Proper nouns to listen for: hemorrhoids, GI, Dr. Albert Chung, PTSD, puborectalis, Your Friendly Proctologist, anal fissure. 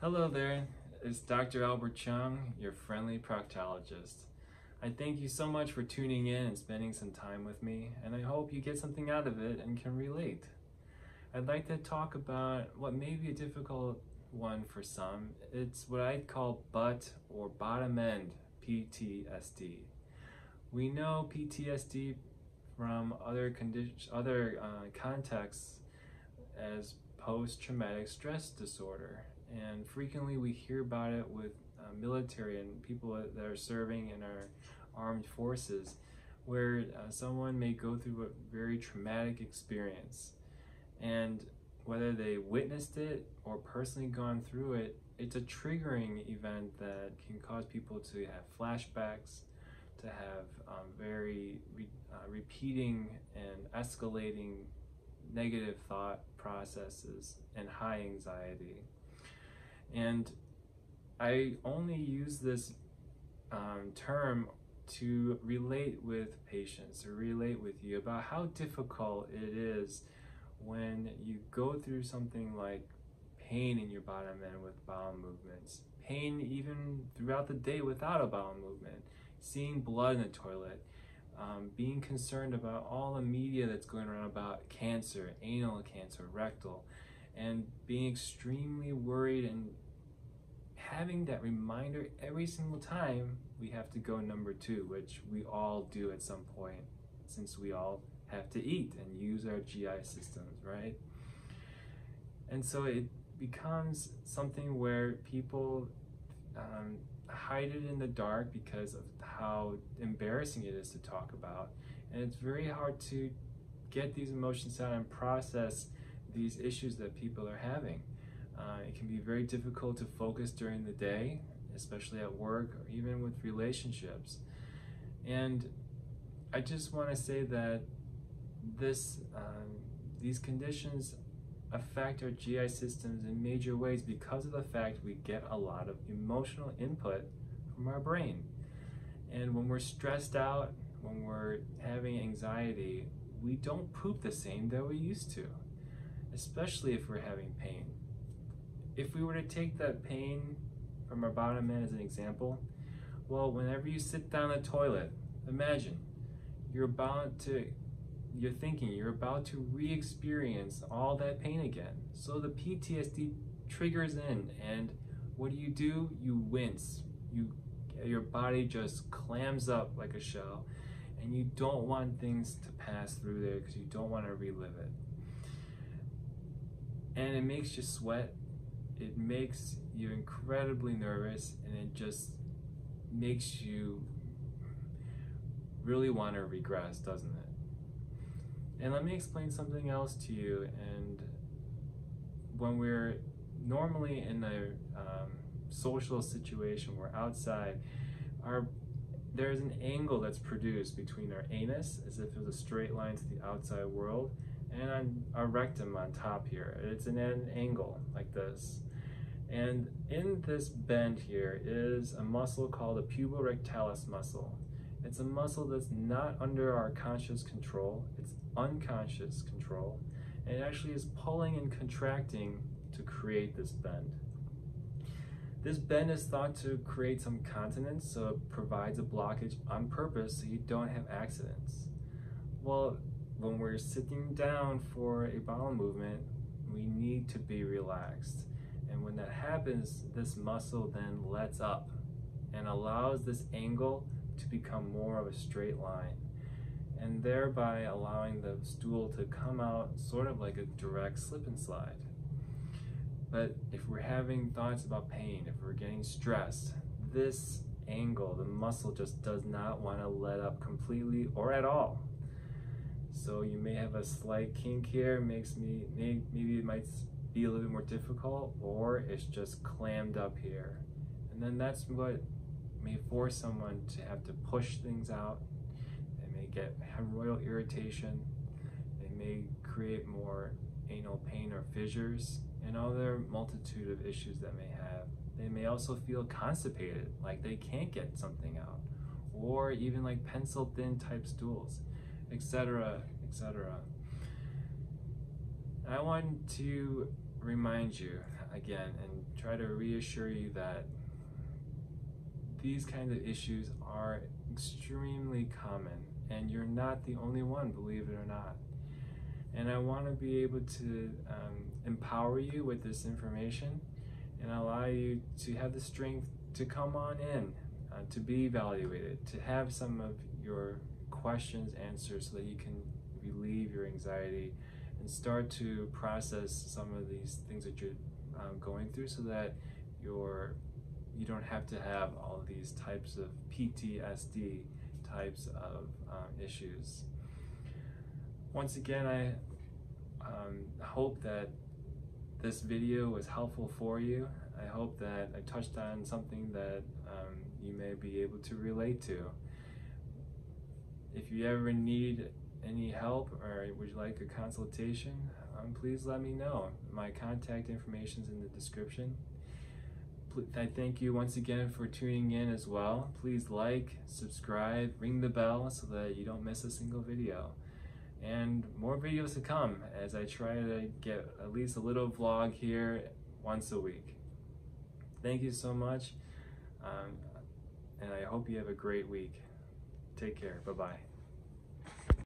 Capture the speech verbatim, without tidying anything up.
Hello there, it's Doctor Albert Chung, your friendly proctologist. I thank you so much for tuning in and spending some time with me, and I hope you get something out of it and can relate. I'd like to talk about what may be a difficult one for some. It's what I call butt or bottom end P T S D. We know P T S D from other conditions, other uh, contexts as post-traumatic stress disorder. And frequently we hear about it with uh, military and people that are serving in our armed forces, where uh, someone may go through a very traumatic experience. And whether they witnessed it or personally gone through it, it's a triggering event that can cause people to have flashbacks, to have um, very re uh, repeating and escalating negative thought processes and high anxiety. And I only use this um, term to relate with patients, to relate with you about how difficult it is when you go through something like pain in your bottom end with bowel movements, pain even throughout the day without a bowel movement, seeing blood in the toilet, um, being concerned about all the media that's going around about cancer, anal cancer, rectal, and being extremely worried and having that reminder every single time we have to go number two, which we all do at some point, since we all have to eat and use our G I systems, right? And so it becomes something where people um, hide it in the dark because of how embarrassing it is to talk about. And it's very hard to get these emotions out and process these issues that people are having. Uh, it can be very difficult to focus during the day, especially at work or even with relationships. And I just want to say that this, um, these conditions affect our G I systems in major ways because of the fact we get a lot of emotional input from our brain. And when we're stressed out, when we're having anxiety, we don't poop the same that we used to, especially if we're having pain. If we were to take that pain from our bottom end as an example, well, whenever you sit down the toilet, imagine you're about to, you're thinking you're about to re-experience all that pain again. So the P T S D triggers in, and what do you do? You wince. You, your body just clams up like a shell, and you don't want things to pass through there because you don't want to relive it. And it makes you sweat, it makes you incredibly nervous, and it just makes you really want to regress, doesn't it? And let me explain something else to you. And when we're normally in a um, social situation, we're outside, our, there's an angle that's produced between our anus, as if it was a straight line to the outside world, and on our rectum on top here. It's an, an angle like this. And in this bend here is a muscle called a puborectalis muscle. It's a muscle that's not under our conscious control. It's unconscious control. And it actually is pulling and contracting to create this bend. This bend is thought to create some continence, so it provides a blockage on purpose so you don't have accidents. Well, when we're sitting down for a bowel movement, we need to be relaxed. And when that happens, this muscle then lets up and allows this angle to become more of a straight line, and thereby allowing the stool to come out sort of like a direct slip and slide. But if we're having thoughts about pain, if we're getting stressed, this angle, the muscle just does not want to let up completely or at all. So you may have a slight kink here, makes me, may, maybe it might be a little bit more difficult, or it's just clammed up here. And then that's what may force someone to have to push things out. They may get hemorrhoidal irritation. They may create more anal pain or fissures and other multitude of issues that may have. They may also feel constipated, like they can't get something out, or even like pencil thin type stools, etc, et cetera. I want to remind you again and try to reassure you that these kinds of issues are extremely common and you're not the only one, believe it or not. And I want to be able to um, empower you with this information and allow you to have the strength to come on in, uh, to be evaluated, to have some of your questions answered so that you can relieve your anxiety and start to process some of these things that you're um, going through so that you're, you don't have to have all these types of P T S D types of um, issues. Once again, I um, hope that this video was helpful for you. I hope that I touched on something that um, you may be able to relate to. If you ever need any help or would you like a consultation, um, please let me know. My contact information is in the description. I thank you once again for tuning in as well. Please like, subscribe, ring the bell so that you don't miss a single video. And more videos to come as I try to get at least a little vlog here once a week. Thank you so much, um, and I hope you have a great week. Take care. Bye-bye.